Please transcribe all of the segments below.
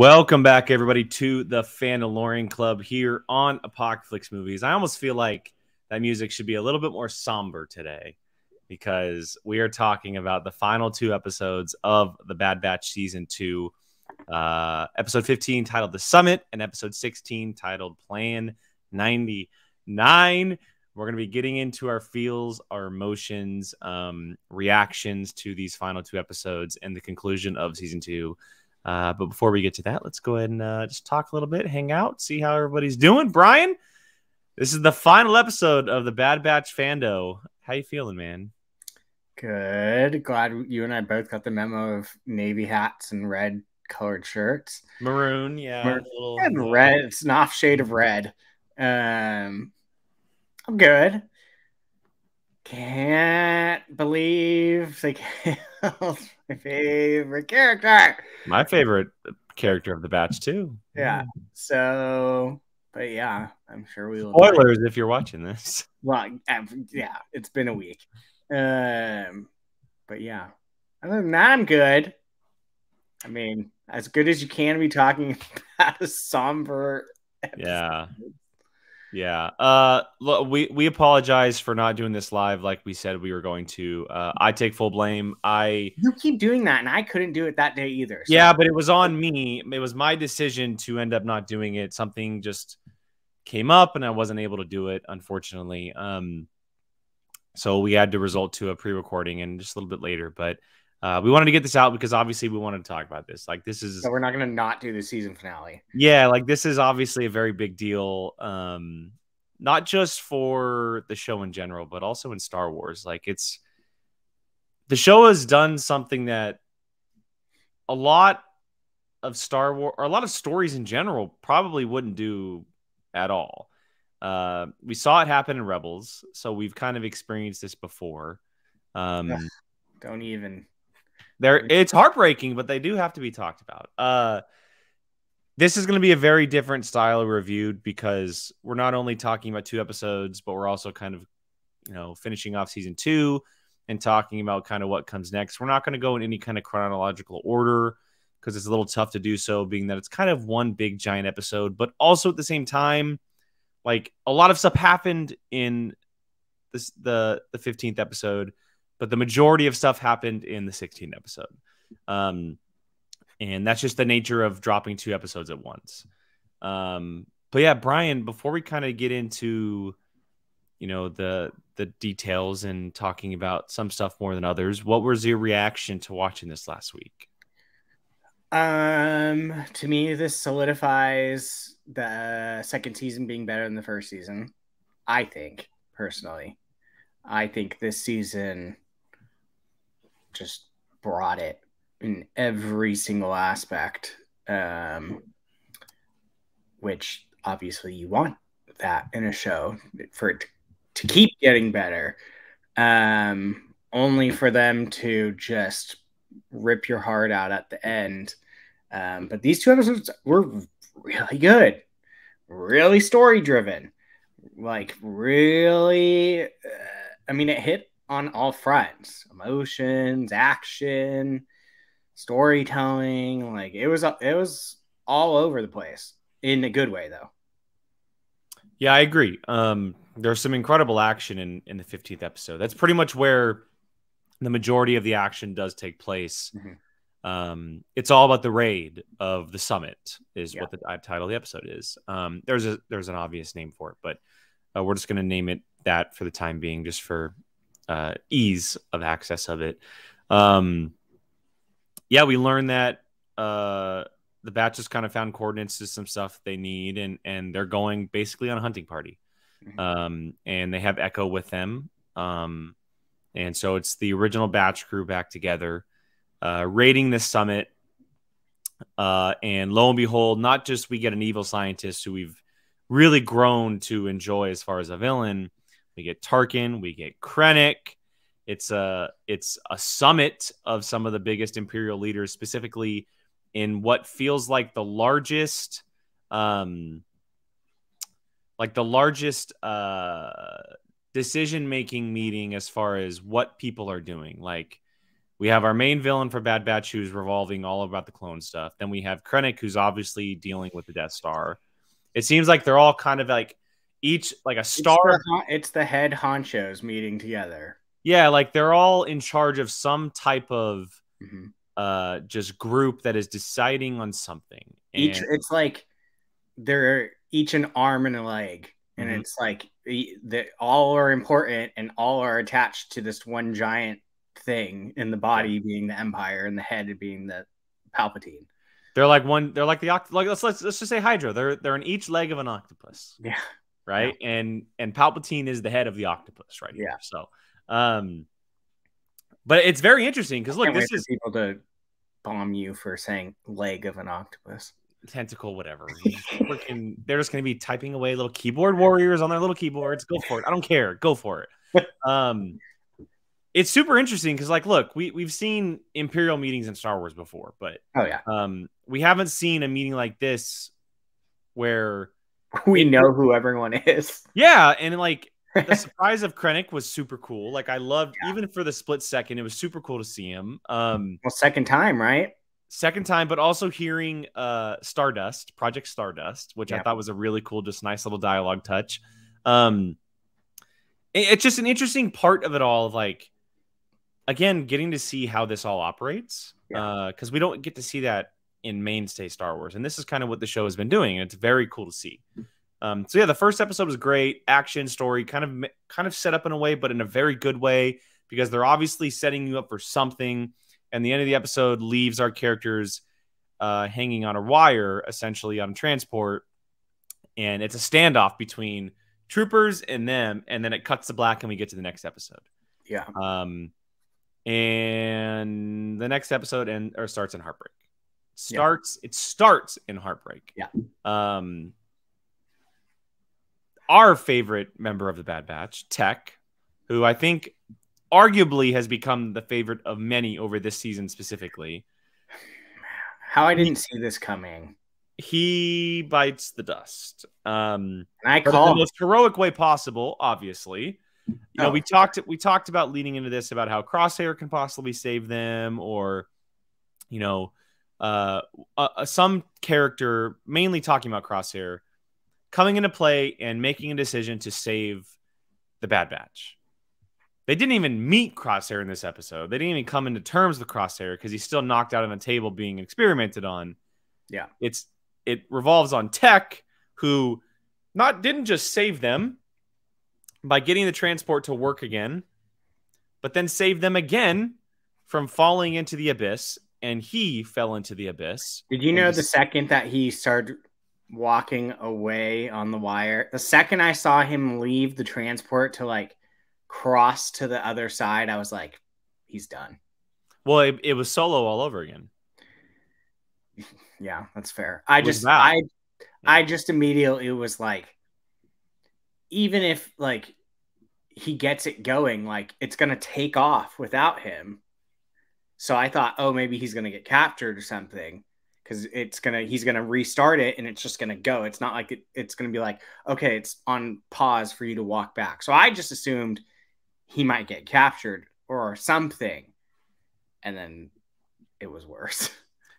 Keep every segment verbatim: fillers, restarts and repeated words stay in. Welcome back, everybody, to the Fandalorian Club here on Apocaflix Movies. I almost feel like that music should be a little bit more somber today because we are talking about the final two episodes of The Bad Batch Season two, uh, Episode fifteen titled The Summit and Episode sixteen titled Plan ninety-nine. We're going to be getting into our feels, our emotions, um, reactions to these final two episodes and the conclusion of Season two. Uh, but before we get to that, let's go ahead and uh, just talk a little bit, hang out, see how everybody's doing. Brian, this is the final episode of the Bad Batch Fando. How you feeling, man? Good. Glad you and I both got the memo of navy hats and red colored shirts. Maroon, yeah. Maroon, little, and little red. Bit. It's an off shade of red. Um, I'm good. Can't believe they killed my favorite character. My favorite character of the batch, too. Yeah. So, but yeah, I'm sure we will. Spoilers if you're watching this. Well, yeah, it's been a week. Um, but yeah, other than that, I'm good. I mean, as good as you can be talking about a somber episode. Yeah. Yeah. Uh, look, we, we apologize for not doing this live like we said we were going to. Uh, I take full blame. I You keep doing that, and I couldn't do it that day either. So. Yeah, but it was on me. It was my decision to end up not doing it. Something just came up, and I wasn't able to do it, unfortunately. Um, so we had to resort to a pre-recording and just a little bit later. But uh, we wanted to get this out because, obviously, we wanted to talk about this. Like, this is... So we're not going to not do the season finale. Yeah, like, this is obviously a very big deal, um, not just for the show in general, but also in Star Wars. Like, it's... The show has done something that a lot of Star Wars, or a lot of stories in general, probably wouldn't do at all. Uh, we saw it happen in Rebels, so we've kind of experienced this before. Um, Ugh, don't even... They're, it's heartbreaking, but they do have to be talked about. Uh, this is going to be a very different style of review because we're not only talking about two episodes, but we're also kind of, you know, finishing off season two and talking about kind of what comes next. We're not going to go in any kind of chronological order because it's a little tough to do so, being that it's kind of one big giant episode, but also at the same time, like a lot of stuff happened in this, the the fifteenth episode. But the majority of stuff happened in the sixteenth episode. Um, and that's just the nature of dropping two episodes at once. Um, but yeah, Brian, before we kind of get into, you know, the the details and talking about some stuff more than others, what was your reaction to watching this last week? Um, to me, this solidifies the second season being better than the first season. I think, personally. I think this season... just brought it in every single aspect, um, which obviously you want that in a show for it to keep getting better, um, only for them to just rip your heart out at the end. Um, but these two episodes were really good, really story driven, like really, uh, I mean, it hit on all fronts, emotions, action, storytelling. Like it was, it was all over the place in a good way though. Yeah, I agree. Um, there's some incredible action in, in the fifteenth episode. That's pretty much where the majority of the action does take place. Mm-hmm. Um, it's all about the raid of the summit is yeah. what the title of the episode is. Um, there's a, there's an obvious name for it, but uh, we're just going to name it that for the time being, just for, Uh, ease of access of it. Um, yeah, we learned that uh, the Batch has kind of found coordinates to some stuff they need, and and they're going basically on a hunting party. Um, and they have Echo with them. Um, and so it's the original Batch crew back together, uh, raiding this summit. Uh, and lo and behold, not just we get an evil scientist who we've really grown to enjoy as far as a villain, we get Tarkin, we get Krennic. It's a, it's a summit of some of the biggest Imperial leaders, specifically in what feels like the largest, um, like the largest uh, decision-making meeting as far as what people are doing. Like We have our main villain for Bad Batch, who's revolving all about the clone stuff. Then we have Krennic, who's obviously dealing with the Death Star. It seems like they're all kind of like each like a star. It's the, it's the head honchos meeting together. Yeah, like they're all in charge of some type of mm-hmm. uh, just group that is deciding on something. And each it's like they're each an arm and a leg, and mm-hmm. it's like that all are important and all are attached to this one giant thing, in the body being the Empire and the head being the Palpatine. They're like one. They're like the oct like let's let's let's just say Hydra. They're they're in each leg of an octopus. Yeah. Right. Yeah. And and Palpatine is the head of the octopus. Right. Here. Yeah. So, um, but it's very interesting because look, this is people to bomb you for saying leg of an octopus, tentacle, whatever. Freaking, they're just gonna be typing away little keyboard warriors on their little keyboards. Go for it. I don't care. Go for it. Um. It's super interesting because, like, look, we, we've seen Imperial meetings in Star Wars before, but oh yeah, um, we haven't seen a meeting like this where we it, know who everyone is. Yeah, and, like, the surprise of Krennic was super cool. Like, I loved, yeah. even for the split second, it was super cool to see him. Um, well, second time, right? Second time, but also hearing uh, Stardust, Project Stardust, which yeah. I thought was a really cool, just nice little dialogue touch. Um, it, it's just an interesting part of it all, of, like, again, getting to see how this all operates, because yeah. uh, we don't get to see that in mainstay Star Wars. And this is kind of what the show has been doing. And it's very cool to see. Um, so, yeah, the first episode was great. Action, story, kind of kind of set up in a way, but in a very good way, because they're obviously setting you up for something. And the end of the episode leaves our characters uh, hanging on a wire, essentially on transport. And it's a standoff between troopers and them. And then it cuts to black and we get to the next episode. Yeah. Um, and the next episode and or starts in heartbreak starts yeah. it starts in heartbreak yeah um our favorite member of the Bad Batch, Tech, who I think arguably has become the favorite of many over this season specifically. How I didn't see this coming. He bites the dust, um and I call in the most heroic way possible, obviously. You know, oh. we talked we talked about leading into this about how Crosshair can possibly save them, or, you know, uh, uh, some character, mainly talking about Crosshair, coming into play and making a decision to save the Bad Batch. They didn't even meet Crosshair in this episode. They didn't even come into terms with Crosshair because he's still knocked out on a table being experimented on. Yeah, it's it revolves on Tech, who not didn't just save them by getting the transport to work again, but then save them again from falling into the abyss, and he fell into the abyss. Did you know the second that he started walking away on the wire, the second I saw him leave the transport to, like, cross to the other side, I was like, he's done. Well, it, it was Solo all over again. Yeah, that's fair. I just, I, yeah. I just immediately was like, even if, like, he gets it going, like, it's going to take off without him. So I thought, oh, maybe he's going to get captured or something, because it's going to, he's going to restart it and it's just going to go. It's not like it, it's going to be like, okay, it's on pause for you to walk back. So I just assumed he might get captured or something. And then it was worse.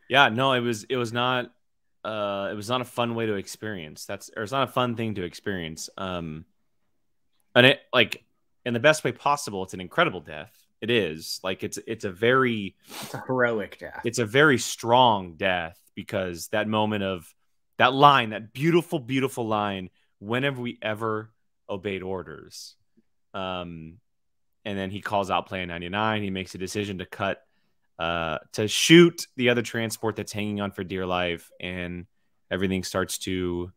Yeah, no, it was, it was not. Uh, it was not a fun way to experience. That's, or it's not a fun thing to experience. Um, and it, like, in the best way possible, it's an incredible death. It is, like, it's it's a very it's a heroic death. It's a very strong death, because that moment of that line, that beautiful, beautiful line, when have we ever obeyed orders? Um, and then he calls out Plan ninety-nine. He makes a decision to cut. Uh, to shoot the other transport that's hanging on for dear life, and everything starts to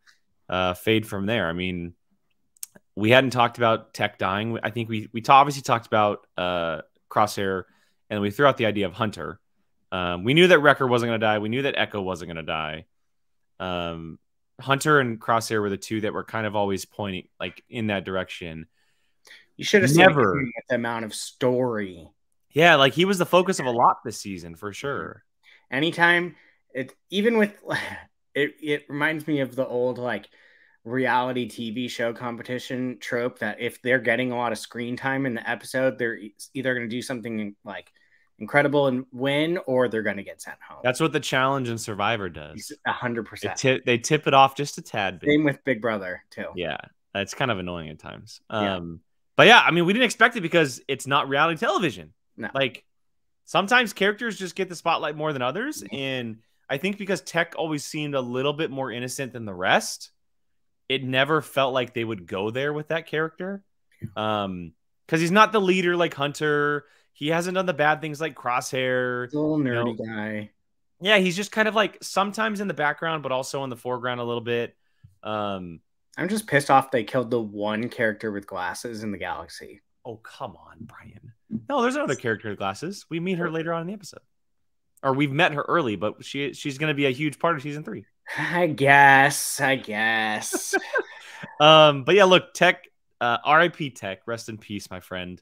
uh, fade from there. I mean, we hadn't talked about Tech dying. I think we we obviously talked about uh, Crosshair, and we threw out the idea of Hunter. Um, we knew that Wrecker wasn't going to die. We knew that Echo wasn't going to die. Um, Hunter and Crosshair were the two that were kind of always pointing, like, in that direction. You should have never seen the amount of story. Yeah, like, he was the focus of a lot this season, for sure. Anytime, it, even with, it, it reminds me of the old, like, reality T V show competition trope that if they're getting a lot of screen time in the episode, they're either going to do something, like, incredible and win, or they're going to get sent home. That's what the challenge in Survivor does. one hundred percent. They, they tip it off just a tad bit. Same with Big Brother, too. Yeah. It's kind of annoying at times. Um, yeah. But yeah, I mean, we didn't expect it because it's not reality television. No. Like, sometimes characters just get the spotlight more than others. Mm-hmm. And I think because Tech always seemed a little bit more innocent than the rest, it never felt like they would go there with that character. Um, because he's not the leader like Hunter. He hasn't done the bad things like Crosshair. He's a little nerdy you know. guy. Yeah, he's just kind of like sometimes in the background, but also in the foreground a little bit. Um, I'm just pissed off they killed the one character with glasses in the galaxy. Oh, come on, Brian. No, there's another character with glasses. We meet her later on in the episode. Or we've met her early, but she she's going to be a huge part of season three. I guess. I guess. um, but yeah, look, Tech, uh, R I P Tech, rest in peace, my friend.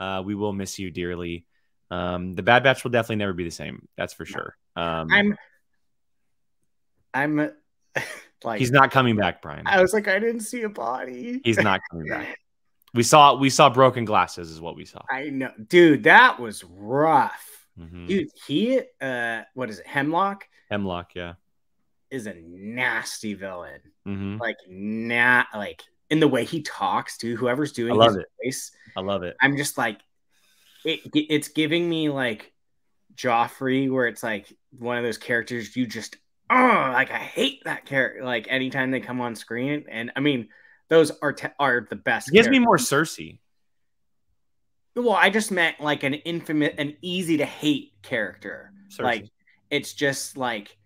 Uh, we will miss you dearly. Um, the Bad Batch will definitely never be the same. That's for sure. Um, I'm, I'm like, he's not coming back, Brian. I was like, I didn't see a body. He's not coming back. We saw, we saw broken glasses is what we saw. I know, dude, that was rough. Mm-hmm. Dude, he, uh, what is it? Hemlock? Hemlock. Yeah. Is a nasty villain. Mm-hmm. Like, nah, like, in the way he talks to whoever's doing I love his it. voice. I love it. I'm just like, it, it's giving me like Joffrey, where it's like one of those characters you just, oh, like I hate that character. Like anytime they come on screen. And I mean, those are, are the best. It gives characters. me more Cersei. Well, I just meant like an infamous, an easy to hate character. Cersei. Like, it's just like,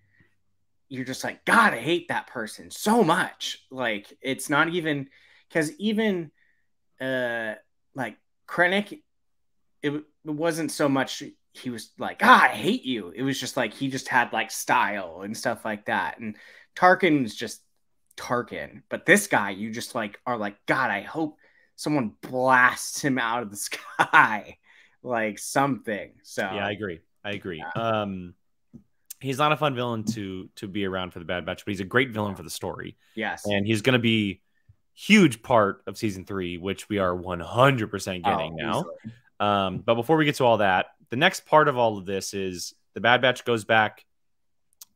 you're just like, God, I hate that person so much. Like, it's not even because even uh, like Krennic, it, it wasn't so much he was like, ah, I hate you. It was just like he just had like style and stuff like that. And Tarkin was just Tarkin. But this guy, you just like are like, God, I hope someone blasts him out of the sky, like something. So yeah, I agree. I agree. Yeah. Um. He's not a fun villain to to be around for the Bad Batch, but he's a great villain for the story. Yes. And he's going to be huge part of season three, which we are one hundred percent getting oh, now. Um, but before we get to all that, the next part of all of this is the Bad Batch goes back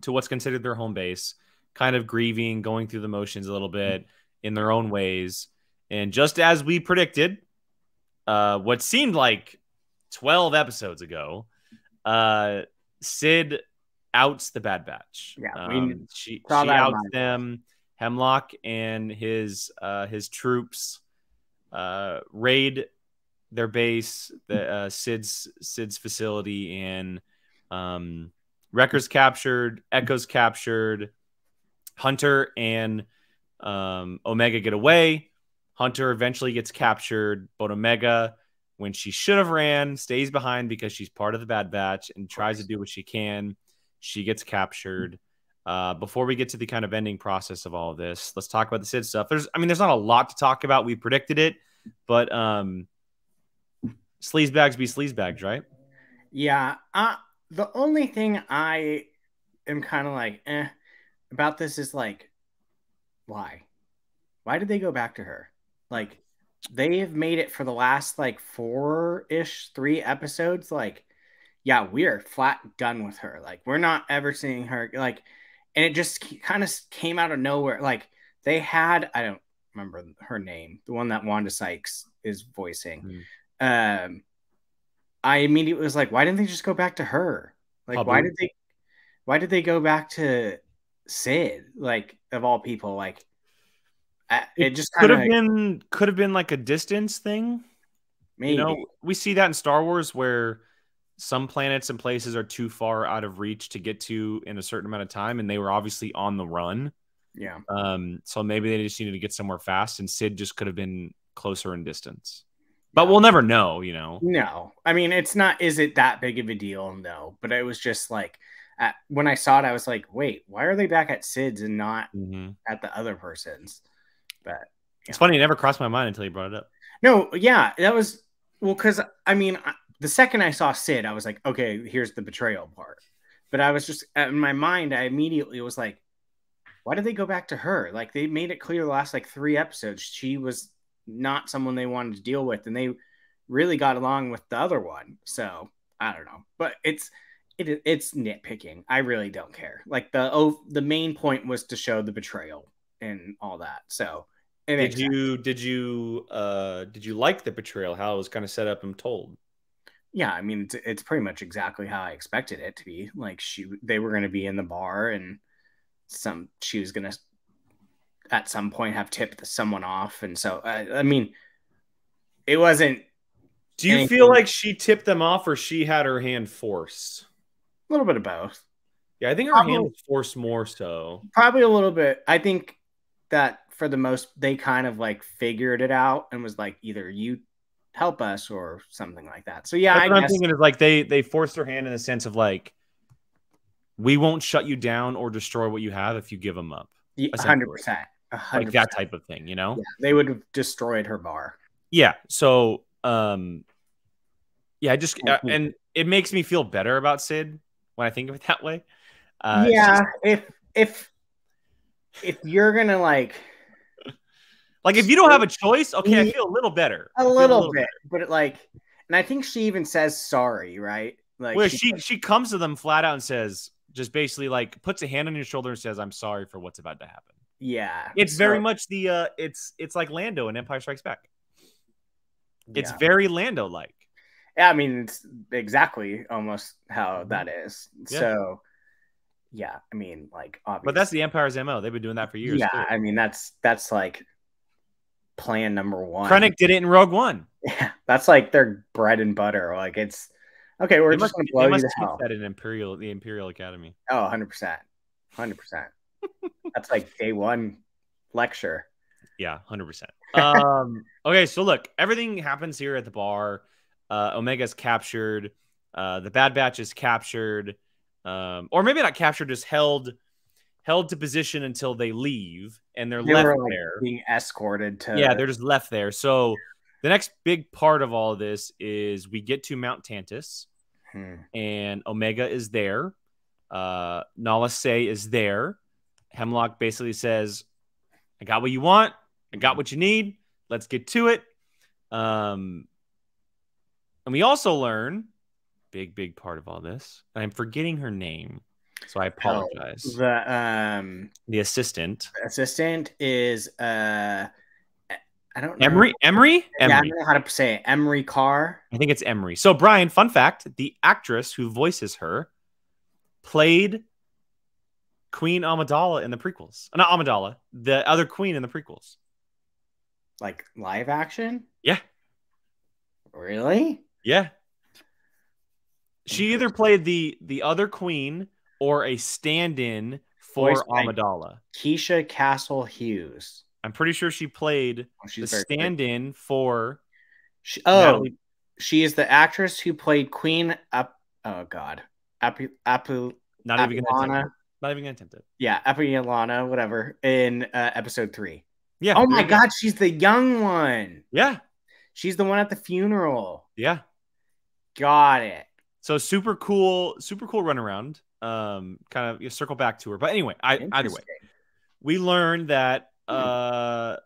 to what's considered their home base, kind of grieving, going through the motions a little bit in their own ways. And just as we predicted, uh, what seemed like twelve episodes ago, uh, Sid outs the Bad Batch. Yeah, we um, she, she outs them. Hemlock and his uh, his troops uh, raid their base, the uh, Sid's Sid's facility, and um, Wrecker's captured, Echo's captured, Hunter and um, Omega get away. Hunter eventually gets captured, but Omega, when she should have ran, stays behind because she's part of the Bad Batch and tries to do what she can. She gets captured. Uh, before we get to the kind of ending process of all of this, let's talk about the Sid stuff. There's, I mean, there's not a lot to talk about. We predicted it, but um, sleazebags be sleazebags, right? Yeah. Uh, the only thing I am kind of like, eh, about this is like, why? Why did they go back to her? Like, they have made it for the last like four-ish, three episodes, like, yeah, we're flat done with her. Like, we're not ever seeing her. Like, and it just kind of came out of nowhere. Like, they had, I don't remember her name, the one that Wanda Sykes is voicing. Mm. Um, I immediately was like, why didn't they just go back to her? Like, Probably. why did they, why did they go back to Sid? Like, of all people, like, I, it, it just could have been, could have been like a distance thing. Maybe. You know, we see that in Star Wars where some planets and places are too far out of reach to get to in a certain amount of time. And they were obviously on the run. Yeah. Um, so maybe they just needed to get somewhere fast, and Sid just could have been closer in distance, but yeah, we'll never know, you know? No, I mean, it's not, is it that big of a deal? No, but it was just like, at, when I saw it, I was like, wait, why are they back at Sid's and not mm-hmm. at the other person's? But yeah. It's funny. It never crossed my mind until you brought it up. No. Yeah, that was, well, cause I mean, I, the second I saw Sid, I was like, okay, here's the betrayal part. But I was just, in my mind, I immediately was like, why did they go back to her? Like, they made it clear the last, like, three episodes, she was not someone they wanted to deal with, and they really got along with the other one. So I don't know, but it's it it's nitpicking. I really don't care. Like the oh, the main point was to show the betrayal and all that. So it did you sense. did you uh did you like the betrayal? How it was kind of set up and told? Yeah, I mean it's, it's pretty much exactly how I expected it to be. Like she they were going to be in the bar and some she was going to at some point have tipped someone off, and so I, I mean it wasn't. Do you anything. feel like she tipped them off, or she had her hand forced? A little bit of both. Yeah, I think her probably, hand was forced more so. Probably a little bit. I think that for the most, they kind of like figured it out and was like, either you help us or something like that. So yeah, That's I what guess. I'm thinking is like they they forced their hand in the sense of like, we won't shut you down or destroy what you have if you give them up. Yeah, one hundred percent. Like that type of thing, you know? Yeah, they would have destroyed her bar. Yeah. So. Um, yeah, I just uh, and it makes me feel better about Sid when I think of it that way. Uh, yeah, just... if if if you're gonna like, like if you don't have a choice, okay, I feel a little better, a little, a little bit, better. But it, like, and I think she even says sorry, right? Like, well, she she, she comes to them flat out and says, just basically like puts a hand on your shoulder and says, "I'm sorry for what's about to happen." Yeah, it's so... very much the uh, it's it's like Lando in Empire Strikes Back. It's yeah. very Lando-like. Yeah, I mean, it's exactly almost how that is. Yeah. So, yeah, I mean, like, obviously. But that's the Empire's M O. They've been doing that for years. Yeah, too. I mean, that's, that's like, plan number one. Krennic did it in Rogue One. Yeah, that's, like, their bread and butter. Like, it's, okay, we're they just going to blow you to hell. They must in Imperial, the Imperial Academy. Oh, one hundred percent. one hundred percent. That's, like, day one lecture. Yeah, one hundred percent. Um, okay, so look, everything happens here at the bar. Uh, Omega's captured. Uh, the Bad Batch is captured. Um, or maybe not captured, just held held to position until they leave. And they're they left were, like, there. Being escorted to... Yeah, they're just left there. So the next big part of all of this is we get to Mount Tantiss. Hmm. And Omega is there. Uh, Nala Se is there. Hemlock basically says, I got what you want. I got what you need. Let's get to it. Um, and we also learn, big, big part of all this. I'm forgetting her name, so I apologize. Oh, the um, the assistant. The assistant is uh, I don't know. Emerie. Emerie. Yeah, Emerie. I don't know how to say it. Emerie Karr. I think it's Emerie. So Brian, fun fact: the actress who voices her played Queen Amidala in the prequels. Not Amidala, the other queen in the prequels. Like live action? Yeah. Really? Yeah. She either played the the other queen or a stand-in for Amidala. Keisha Castle-Hughes. I'm pretty sure she played oh, the stand-in for... She, oh, Natalie. She is the actress who played Queen... Ap oh, God. Apu, Apu, Not Apu even gonna Not even going to attempt it. Yeah, Apollonia, whatever, in uh, episode three. Yeah. Oh my God, she's the young one. Yeah. She's the one at the funeral. Yeah. Got it. So super cool, super cool runaround. Um, kind of you circle back to her. But anyway, I, either way, we learned that uh,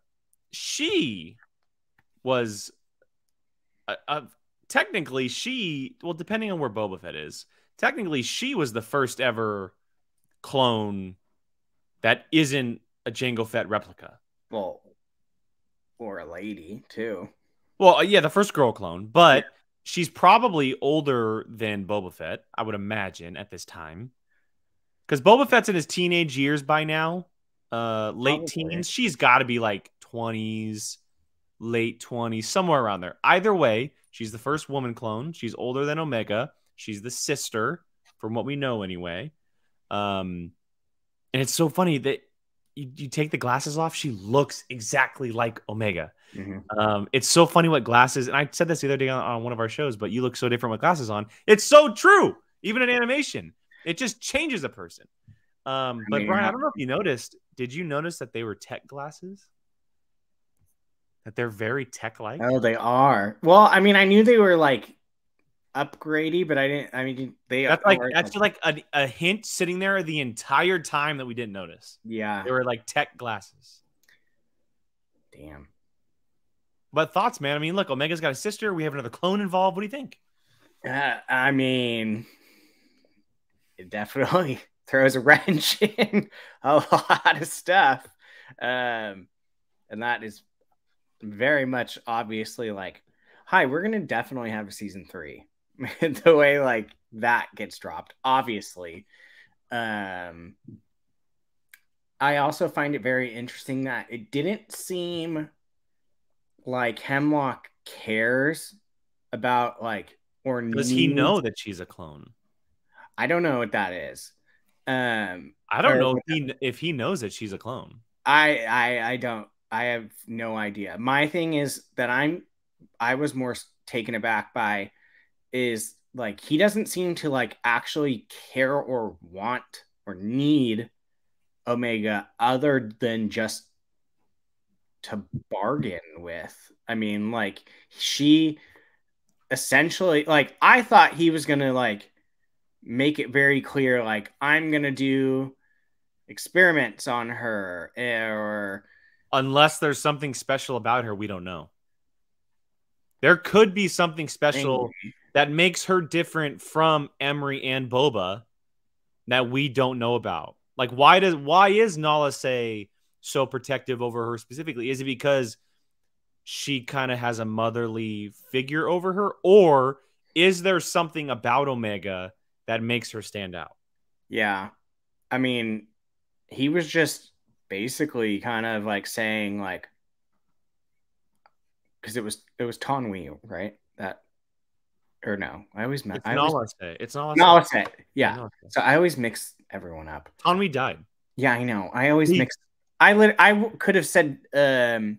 she was uh, uh, technically she, well, depending on where Boba Fett is, technically she was the first ever clone that isn't a Jango Fett replica. Well, or a lady too. Well, yeah, the first girl clone, but yeah. She's probably older than Boba Fett, I would imagine, at this time, because Boba Fett's in his teenage years by now, uh, late probably. teens. She's got to be like twenties, late twenties, somewhere around there. Either way, she's the first woman clone. She's older than Omega. She's the sister, from what we know, anyway. Um, and it's so funny that you, you take the glasses off. She looks exactly like Omega. Mm-hmm. Um, it's so funny what glasses, and I said this the other day on, on one of our shows, but you look so different with glasses on. It's so true. Even in animation, it just changes a person. Um, I but mean, Brian, I don't know if you noticed, did you notice that they were Tech glasses? That they're very Tech-like? Oh, they are. Well, I mean, I knew they were like upgrady, but I didn't. I mean, they that's like that's like a, a hint sitting there the entire time that we didn't notice. Yeah, they were like Tech glasses. Damn. But thoughts, man. I mean, look, Omega's got a sister. We have another clone involved. What do you think? Uh, I mean, it definitely throws a wrench in a lot of stuff. Um, and that is very much obviously like, hi, we're going to definitely have a season three. The way like that gets dropped, obviously. Um, I also find it very interesting that it didn't seem like Hemlock cares about like, or does he know that she's a clone? I don't know what that is. Um, I don't know if he, if he knows that she's a clone. I, I I don't. I have no idea. My thing is that I'm. I was more taken aback by is like he doesn't seem to like actually care or want or need Omega other than just to bargain with. I mean, like she essentially like I thought he was gonna like make it very clear like I'm gonna do experiments on her, or unless there's something special about her we don't know. There could be something special Emerie. that makes her different from Emerie and Boba that we don't know about. Like, why does why is Nala Se so protective over her specifically? Is it because she kind of has a motherly figure over her, or is there something about Omega that makes her stand out? Yeah, I mean, he was just basically kind of like saying like, because it was it was Tanwi, right? That or no, I always met. It's Nala Se. It's Nala Se. Yeah. Nala Se. So I always mix everyone up. Tanwi died. Yeah, I know. I always he... mix. I lit. I w could have said um,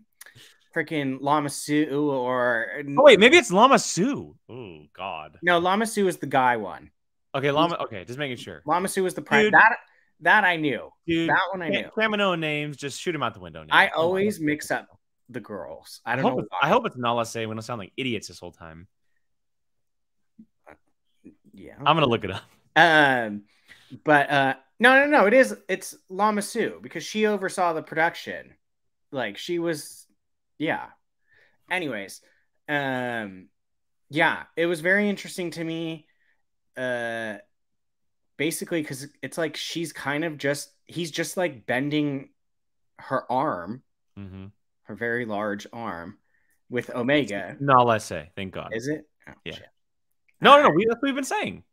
freaking Lama Su or. Oh wait, maybe it's Lama Su. Oh God. No, Lama Su is the guy one. Okay, Lama. Okay, just making sure. Lama Su was the prime. Dude. That that I knew. Dude. That one I knew. Cramino names, just shoot him out the window. Now. I always mix up the girls. I don't I know. It, I hope it's Nala Se. We don't sound like idiots this whole time. Yeah, I'm gonna look it up. Um, but uh, no, no, no. It is. It's Lama Su because she oversaw the production. Like she was, yeah. Anyways, um, yeah. It was very interesting to me. Uh, basically, because it's like she's kind of just he's just like bending her arm, mm-hmm. her very large arm, with Omega. Nala Se, thank God. Is it? Oh, yeah. Shit. No, uh, no, no. We, that's what we've been saying.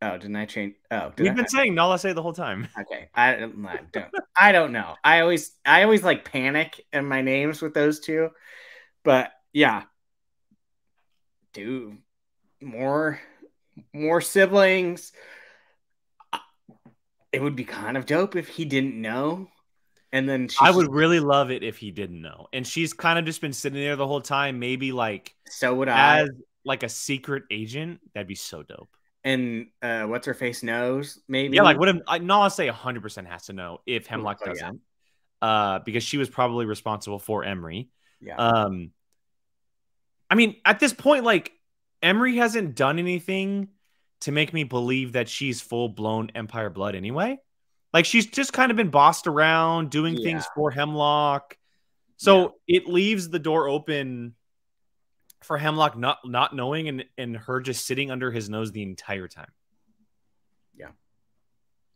Oh, didn't I change? Oh, did we've I, been I, saying Nala Se the whole time. Okay, I, I don't. I don't know. I always, I always like panic in my names with those two, but yeah, dude, more. More siblings. It would be kind of dope if he didn't know. And then I would really love it if he didn't know. And she's kind of just been sitting there the whole time. Maybe like so would I as like a secret agent. That'd be so dope. And uh, what's her face knows maybe. Yeah, like what? If, I, no, I'll say one hundred percent has to know if Hemlock oh, doesn't, yeah. uh, because she was probably responsible for Emerie. Yeah. Um. I mean, at this point, like. Emerie hasn't done anything to make me believe that she's full-blown Empire blood anyway. Like, she's just kind of been bossed around, doing yeah. things for Hemlock. So yeah. it leaves the door open for Hemlock not, not knowing and, and her just sitting under his nose the entire time. Yeah.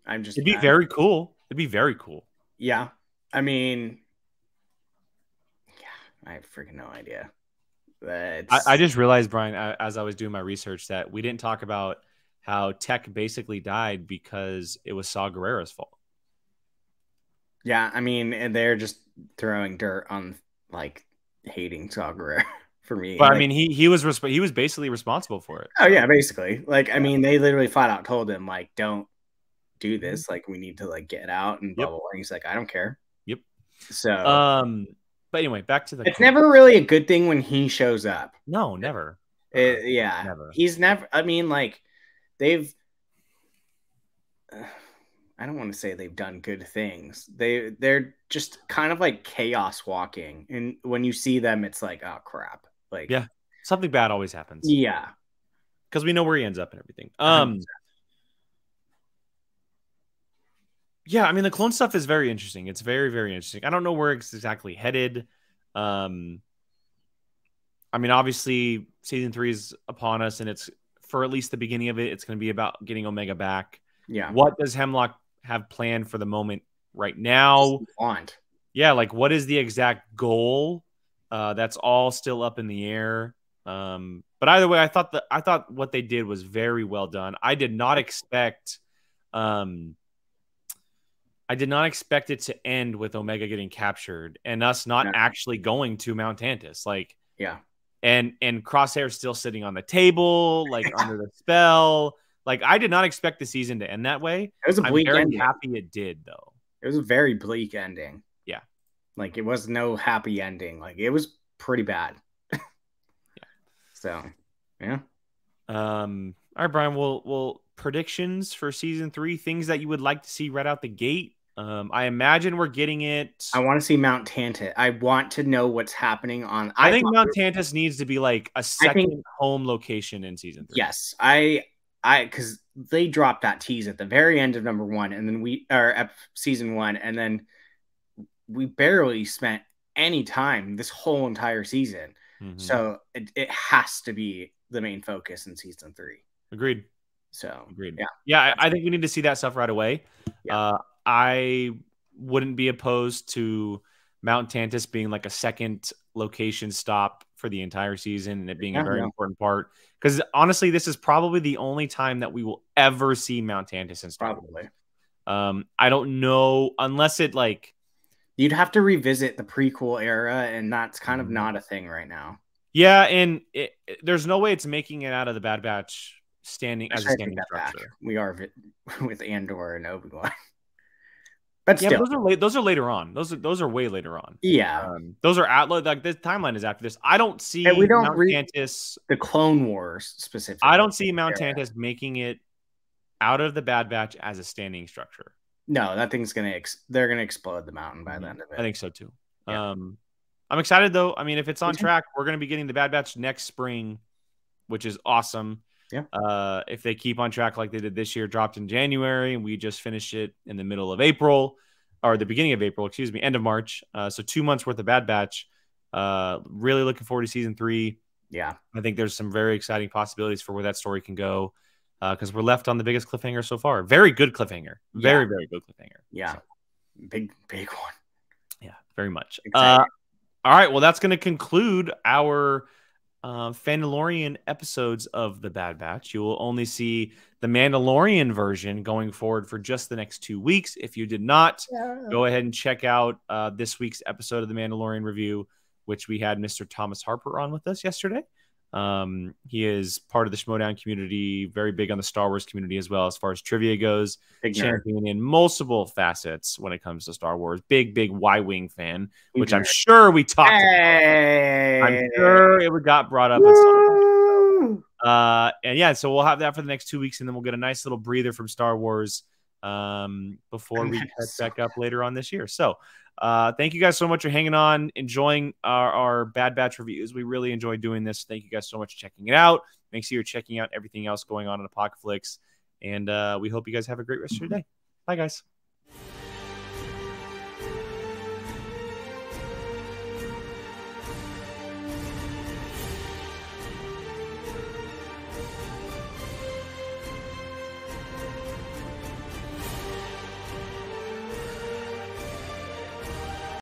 I'm just... It'd be I, very cool. It'd be very cool. Yeah. I mean... Yeah. I have freaking no idea. I, I just realized, Brian, I, as I was doing my research, that we didn't talk about how Tech basically died because it was Saw Gerrera's fault. Yeah, I mean, and they're just throwing dirt on like hating Saw Gerrera for me. But like, I mean, he he was he was basically responsible for it. Oh yeah, basically. Like I mean, they literally flat out told him like, "Don't do this. Like we need to like get out and blah yep. blah." And he's like, "I don't care." Yep. So. Um. But anyway, back to the... It's never really a good thing when he shows up. No, never. It, yeah. Never. He's never... I mean, like, they've... Uh, I don't want to say they've done good things. They, they're just kind of like chaos walking. And when you see them, it's like, oh, crap. Like, yeah. Something bad always happens. Yeah. Because we know where he ends up and everything. Um. one hundred percent. Yeah, I mean, the clone stuff is very interesting. It's very, very interesting. I don't know where it's exactly headed. Um, I mean, obviously, season three is upon us, and it's for at least the beginning of it, it's going to be about getting Omega back. Yeah. What does Hemlock have planned for the moment right now? Want. Yeah. Like, what is the exact goal? Uh, that's all still up in the air. Um, but either way, I thought that I thought what they did was very well done. I did not expect, um, I did not expect it to end with Omega getting captured and us not no. actually going to Mount Tantiss. Like, yeah. And and Crosshair still sitting on the table, like under the spell. Like, I did not expect the season to end that way. It was a bleak I'm very ending. Happy it did, though. It was a very bleak ending. Yeah, like it was no happy ending. Like it was pretty bad. Yeah. So, yeah. Um. All right, Brian. We'll we'll predictions for season three. Things that you would like to see right out the gate. Um, I imagine we're getting it. I want to see Mount Tantiss. I want to know what's happening on. I, I think Mount Tantiss needs to be like a second think, home location in season three. Yes, I, I, because they dropped that tease at the very end of number one, and then we are at season one, and then we barely spent any time this whole entire season. Mm-hmm. So it, it has to be the main focus in season three. Agreed. So agreed. Yeah, yeah. I, I think we need to see that stuff right away. Yeah. Uh, I wouldn't be opposed to Mount Tantiss being like a second location stop for the entire season and it being yeah, a very yeah. important part. Because honestly, this is probably the only time that we will ever see Mount Tantiss in Star Wars. Probably. Um, I don't know, unless it like... You'd have to revisit the prequel era, and that's kind of not a thing right now. Yeah, and it, it, there's no way it's making it out of the Bad Batch standing as a standing structure. Back. We are with Andor and Obi-Wan. But yeah, those are late, those are later on. Those are those are way later on. Yeah, um, those are at like this timeline is after this. I don't see and we don't Mount Tantiss, the Clone Wars specifically. I don't see Mount Tantiss yeah. making it out of the Bad Batch as a standing structure. No, that thing's gonna ex they're gonna explode the mountain by mm-hmm. the end of it. I think so too. Yeah. Um, I'm excited though. I mean, if it's on track, we're gonna be getting the Bad Batch next spring, which is awesome. Yeah. Uh, if they keep on track like they did this year, dropped in January, and we just finished it in the middle of April, or the beginning of April, excuse me, end of March. Uh, so two months worth of Bad Batch. Uh, really looking forward to season three. Yeah. I think there's some very exciting possibilities for where that story can go, because uh, we're left on the biggest cliffhanger so far. Very good cliffhanger. Very, yeah. very good cliffhanger. Yeah. So. Big, big one. Yeah, very much. Exactly. Uh, all right. Well, that's going to conclude our... Uh, Fandalorian episodes of The Bad Batch. You will only see the Mandalorian version going forward for just the next two weeks. If you did not, yeah. go ahead and check out uh, this week's episode of The Mandalorian Review, which we had Mister Thomas Harper on with us yesterday. Um, he is part of the Shmodown community, very big on the Star Wars community as well, as far as trivia goes. Big champion nerd. In multiple facets when it comes to Star Wars. Big, big Y-Wing fan, which I'm sure we talked hey. about. I'm sure it got brought up. Uh, and yeah, so we'll have that for the next two weeks, and then we'll get a nice little breather from Star Wars um, before we catch so back up later on this year. So Uh, thank you guys so much for hanging on, enjoying our, our Bad Batch reviews. We really enjoy doing this. Thank you guys so much for checking it out. Make sure you're checking out everything else going on in Apocaflix. And uh, we hope you guys have a great rest of your day. Bye, guys.